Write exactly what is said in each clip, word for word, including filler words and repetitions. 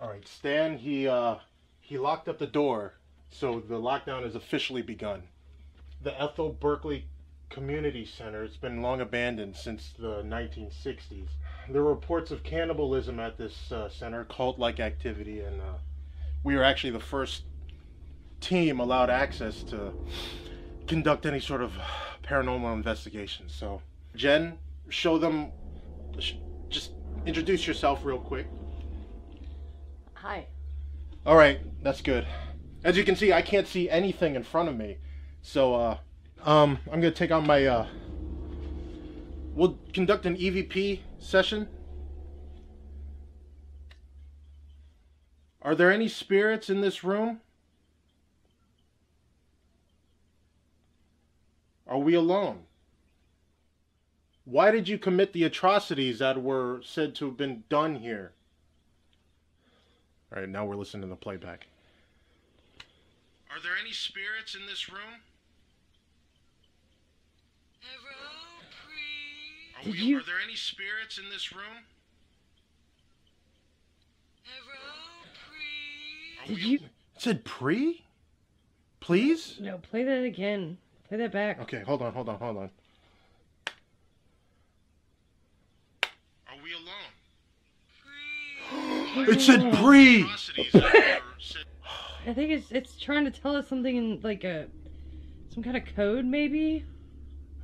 All right, Stan, he, uh, he locked up the door, so the lockdown has officially begun. The Ethel Berkely Community Center, it's been long abandoned since the nineteen sixties. There were reports of cannibalism at this uh, center, cult-like activity, and uh, we were actually the first team allowed access to conduct any sort of paranormal investigation. So, Jen, show them, sh just introduce yourself real quick. Hi. All right, that's good. As you can see, I can't see anything in front of me. So, uh, um, I'm gonna take on my, uh, we'll conduct an E V P session. Are there any spirits in this room? Are we alone? Why did you commit the atrocities that were said to have been done here? All right, now we're listening to the playback. Are there any spirits in this room? Hello, are, we, you... are there any spirits in this room? Hello, we... you... It said pre? Please? No, play that again. Play that back. Okay, hold on, hold on, hold on. Are we alone? Pre. It said pre! I think it's it's trying to tell us something in like a some kind of code maybe.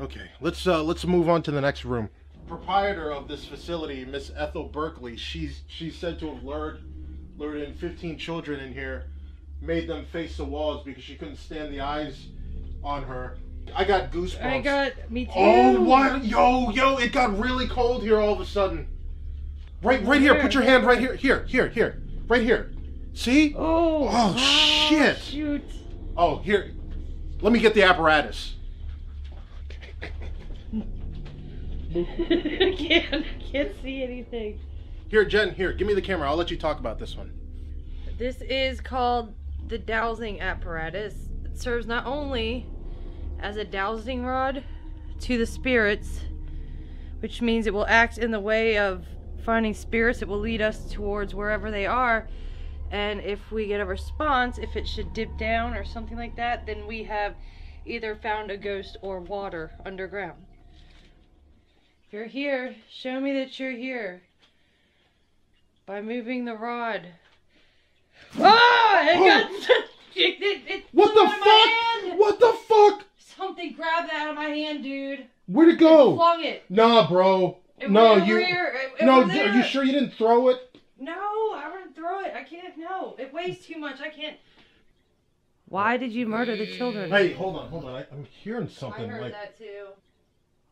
Okay, let's uh, let's move on to the next room. Proprietor of this facility, Miss Ethel Berkely, she's she's said to have lured lured in fifteen children in here, made them face the walls because she couldn't stand the eyes on her. I got goosebumps. I got me too. Oh what, yo yo! It got really cold here all of a sudden. Right right here. Put your hand right here. Here here here. Right here. See? Oh, oh wow, shit! Shoot. Oh, here. Let me get the apparatus. I can't, I can't see anything. Here, Jen, here, give me the camera. I'll let you talk about this one. This is called the dowsing apparatus. It serves not only as a dowsing rod to the spirits, which means it will act in the way of finding spirits. It will lead us towards wherever they are. And if we get a response, if it should dip down or something like that, then we have either found a ghost or water underground. If you're here, show me that you're here. By moving the rod. Oh! It got... Oh. It, it, it what the fuck? What the fuck? Something grabbed that out of my hand, dude. Where'd it go? It flung it. Nah, bro. It no, you... It, it no, are you sure you didn't throw it? No, I wouldn't throw it. I can't. No, it weighs too much. I can't. Why did you murder the children? Hey, hold on, hold on. I, I'm hearing something. I heard like... that too.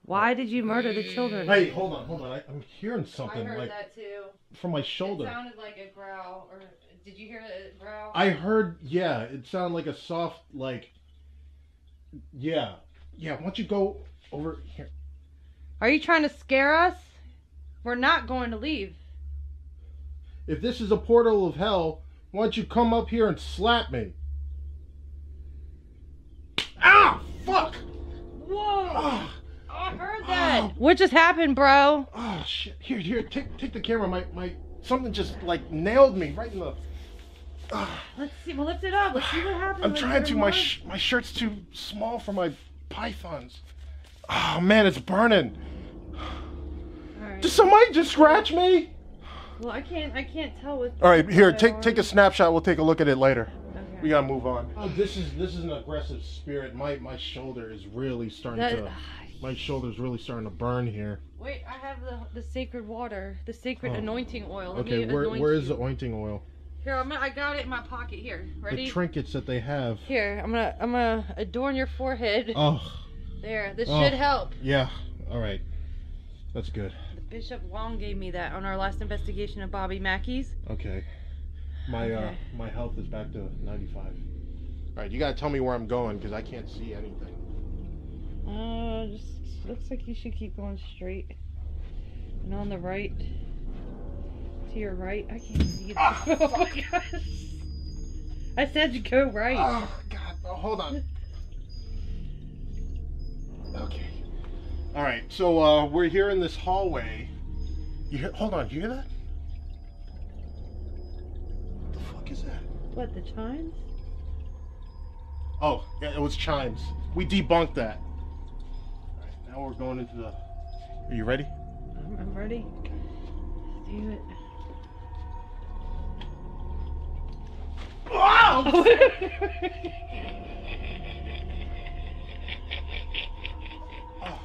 Why did you murder the children? Hey, hold on, hold on. I, I'm hearing something. I heard like... that too. From my shoulder. It sounded like a growl. Or did you hear a growl? I heard. Yeah, it sounded like a soft, like. Yeah, yeah. Why don't you go over here? Are you trying to scare us? We're not going to leave. If this is a portal of hell, why don't you come up here and slap me? Ah! Fuck! Whoa! Ah. Oh, I heard that! Ah. What just happened, bro? Oh, shit. Here, here, take take the camera. My, my, something just, like, nailed me right in the... Ah. Let's see. Well, lift it up. Let's see what happens. I'm like trying to. My, sh my shirt's too small for my pythons. Oh, man, it's burning. All right. Did somebody just scratch me? Well, I can't. I can't tell what. All right, here. Take take a snapshot. We'll take a look at it later. Okay. We gotta move on. Oh, this is this is an aggressive spirit. My my shoulder is really starting that, to. Uh, my shoulder's really starting to burn here. Wait, I have the the sacred water, the sacred oh. anointing oil. Let okay, me where anoint where is the ointing oil? Here, I'm gonna, I got it in my pocket. Here, ready? The trinkets that they have. Here, I'm gonna I'm gonna adorn your forehead. Oh. There, this oh. should help. Yeah. All right. That's good. Bishop Wong gave me that on our last investigation of Bobby Mackey's. Okay. My okay. Uh, my health is back to ninety-five. Alright, you gotta tell me where I'm going because I can't see anything. Uh, just looks like you should keep going straight. And on the right. To your right. I can't see it. Ah, oh my gosh. I said you go right. Oh, God. Oh, hold on. Okay. All right, so uh, we're here in this hallway. You hear, hold on, do you hear that? What, the chimes? Oh, yeah, it was chimes. We debunked that. All right, now we're going into the... Are you ready? I'm, I'm ready. Let's do it. Wow! Oh.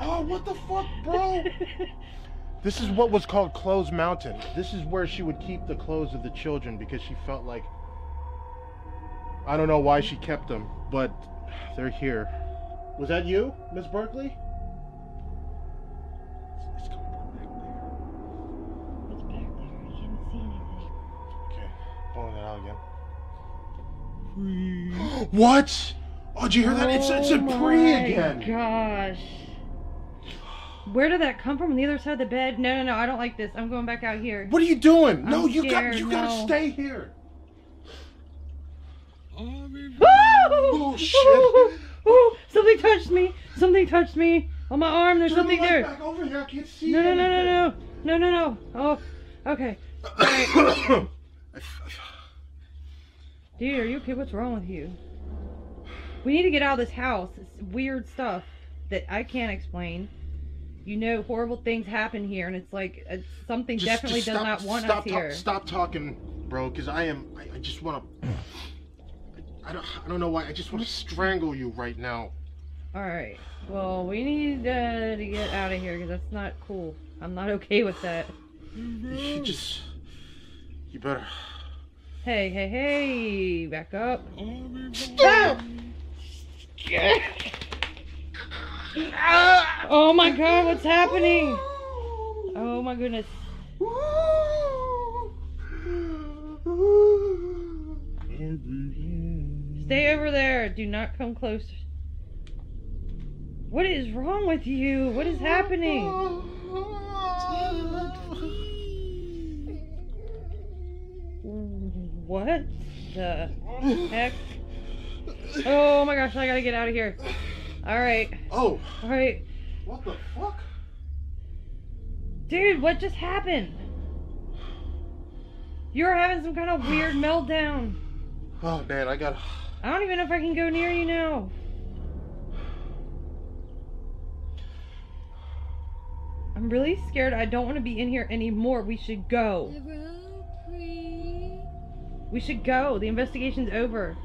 Oh, what the fuck, bro? This is what was called Clothes Mountain. This is where she would keep the clothes of the children because she felt like... I don't know why she kept them, but they're here. Was that you, Miss Berkely? It's coming back there. It's back there. I can't see anything. Okay, pulling it out again. What? Oh, did you hear that? It's, it's a pre again. Oh my gosh. Where did that come from? On the other side of the bed? No, no, no. I don't like this. I'm going back out here. What are you doing? I'm no, you scared, got you no. gotta stay here. Oh shit! Oh, oh, oh. Something touched me. Something touched me on my arm. There's Turn something the light there. Back over here. I can't see. No, no, no, no, no, no, no, no. Oh, okay. All right. Dude, are you okay? What's wrong with you? We need to get out of this house. It's weird stuff that I can't explain. You know, horrible things happen here, and it's like it's something just, definitely just stop, does not want stop, us here. Stop talking, bro, because I am. I, I just want to. I don't, I don't know why. I just want to strangle you right now. All right. Well, we need uh, to get out of here because that's not cool. I'm not okay with that. You should just... You better... Hey, hey, hey. Back up. Stop! Oh, my God. What's happening? Oh, my goodness. Stay over there. Do not come close. What is wrong with you? What is happening? What the heck? Oh my gosh, I gotta get out of here. Alright. Oh. Alright. What the fuck? Dude, what just happened? You're having some kind of weird meltdown. Oh, man, I gotta... I don't even know if I can go near you now. I'm really scared. I don't want to be in here anymore. We should go. We should go. The investigation's over.